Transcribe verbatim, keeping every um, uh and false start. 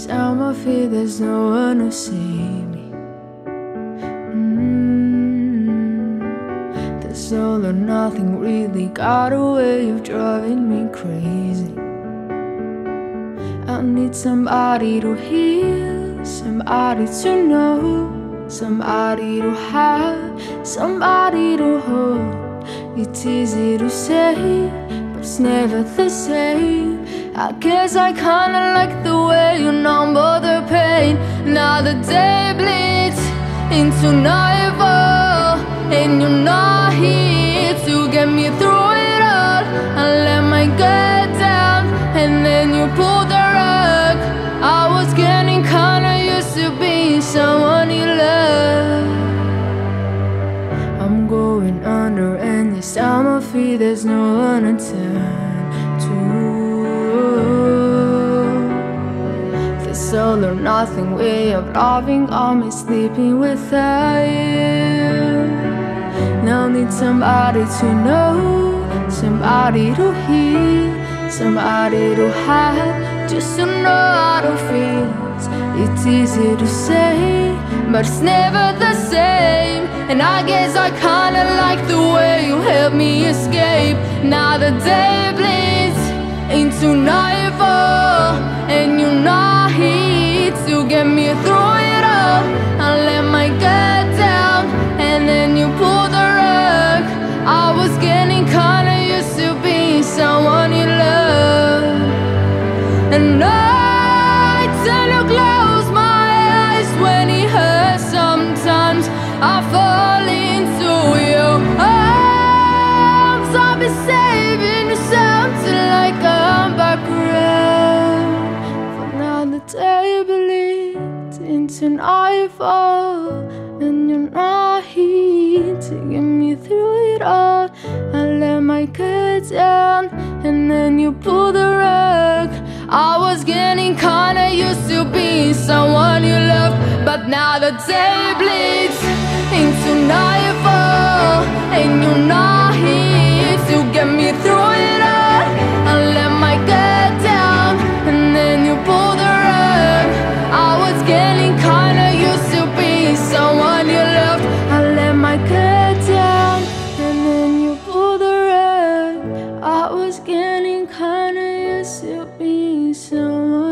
'Cause I'm afraid there's no one to save me. mm-hmm. This all or nothing really got a way of driving me crazy. I need somebody to heal, somebody to know, somebody to have, somebody to hold. It's easy to say, but it's never the same. I guess I kinda like the way you number the pain. Now the day bleeds into nightfall, and you're not here to get me through it all. I let my guard down, and then you pulled the rug. I was getting kinda used to being someone you love. I'm going under, and this time I feel there's no one to turn to. All or nothing way of loving, I'm sleeping without you. Now I need somebody to know, somebody to hear, somebody to have, just to know how to feel. It's easy to say, but it's never the same. And I guess I kinda like the way you helped me escape. Now the day bleeds into nightfall, and you're not here to get me through it all. I let my guard down, and then you pulled the rug. I was getting kinda used to being someone you love. And nights and you close my eyes when it hurts. Sometimes I fall into your arms. I've been saving you something like a into nightfall, and you're not here to get me through it all. I let my guard down, and then you pulled the rug. I was getting kinda used to being someone you love, but now the day bleeds into nightfall, and you're not here to get me through it all. I let my guard down, and then you pulled the rug. I was getting someone you loved. I let my guard down, and then you pulled the rug. I was getting kinda used to being someone.